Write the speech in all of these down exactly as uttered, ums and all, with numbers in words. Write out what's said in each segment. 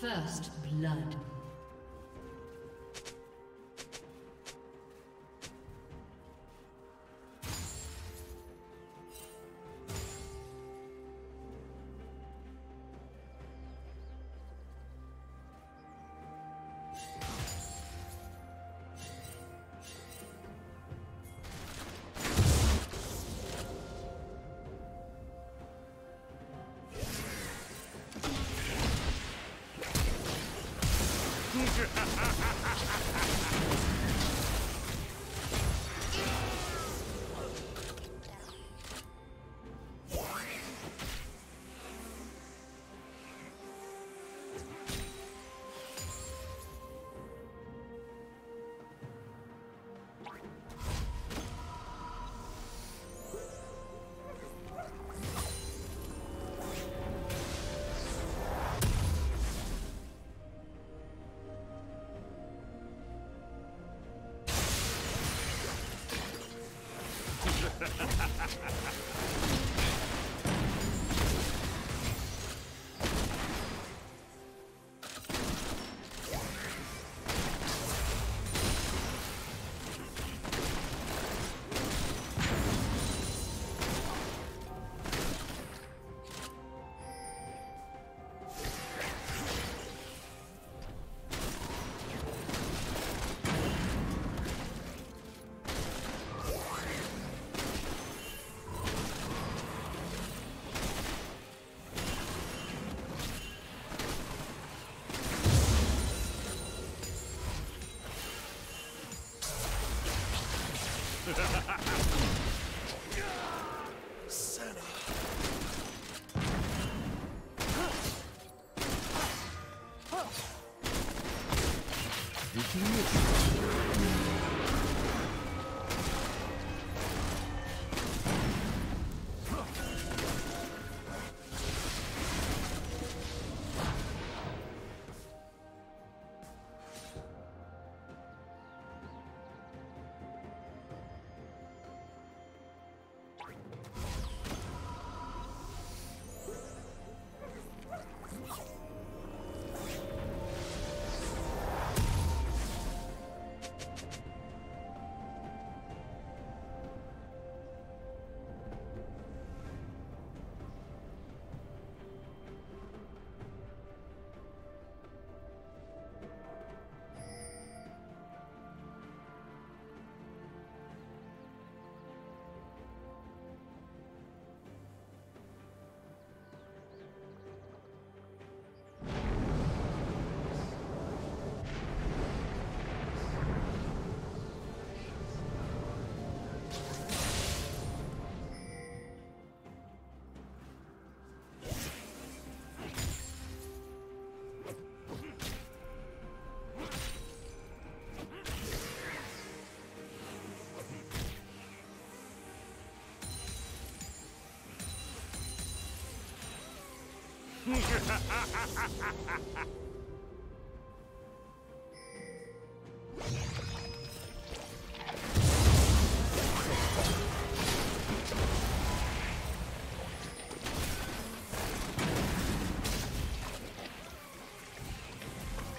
First blood. Ha ha ha ha ha ha!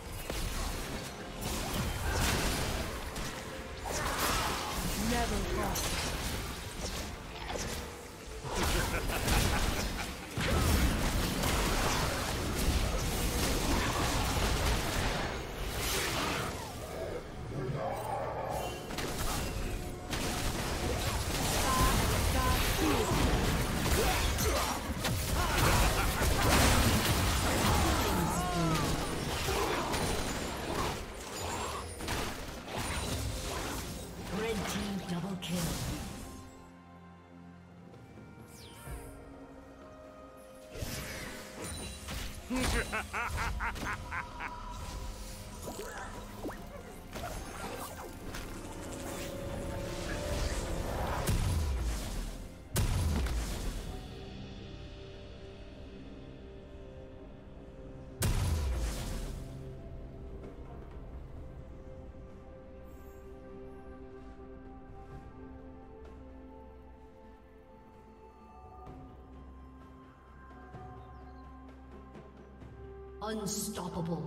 Unstoppable.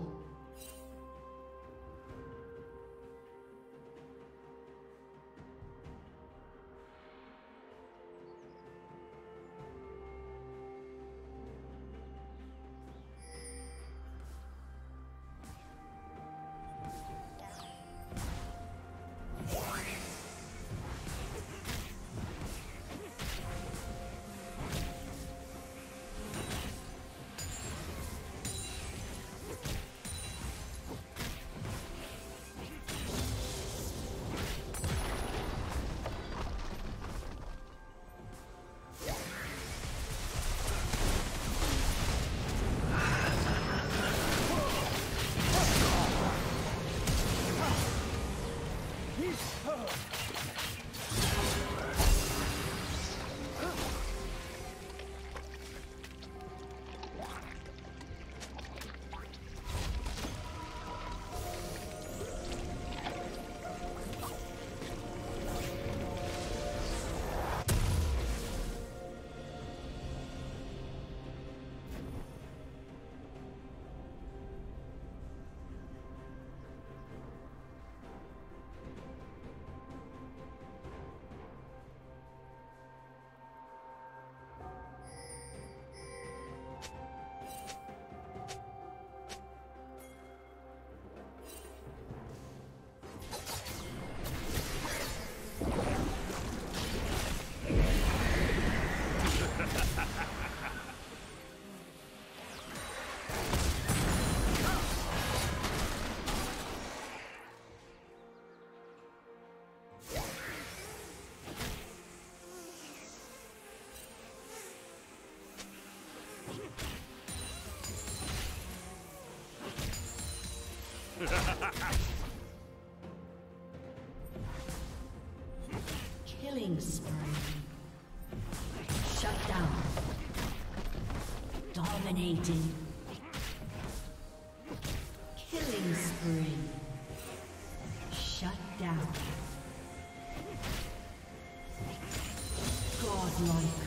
Killing spree. Shut down. Dominating. Killing spree. Shut down. Godlike.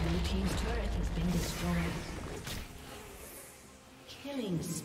Blue team's turret has been destroyed. Killing spree.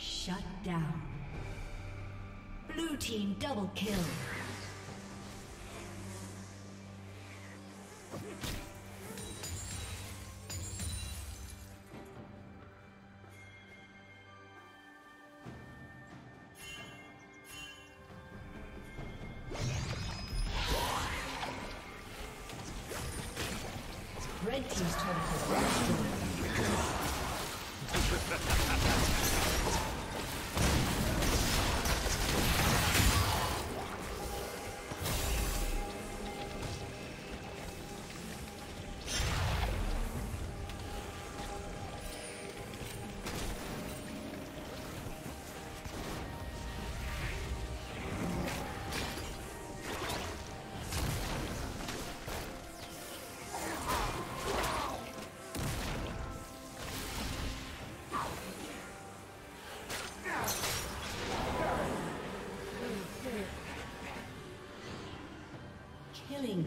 Shut down. Blue team double kill. Red team's turret has been destroyed. Killing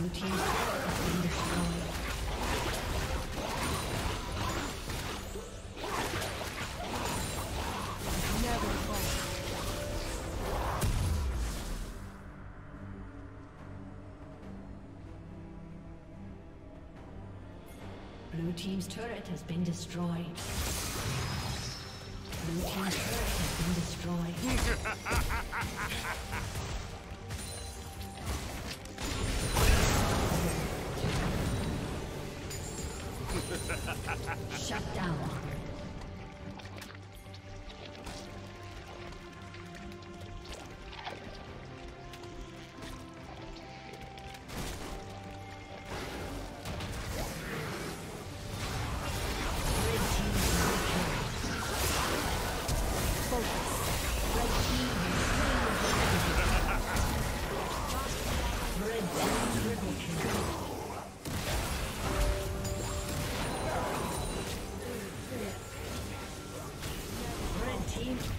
Blue team's turret has been destroyed. Blue team's turret has been destroyed. Blue team's turret has been destroyed. Shut down.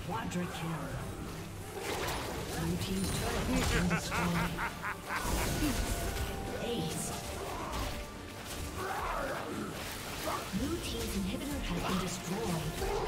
Quadra kill. Blue team's turret has been destroyed. Ace. Blue team's inhibitor has been destroyed.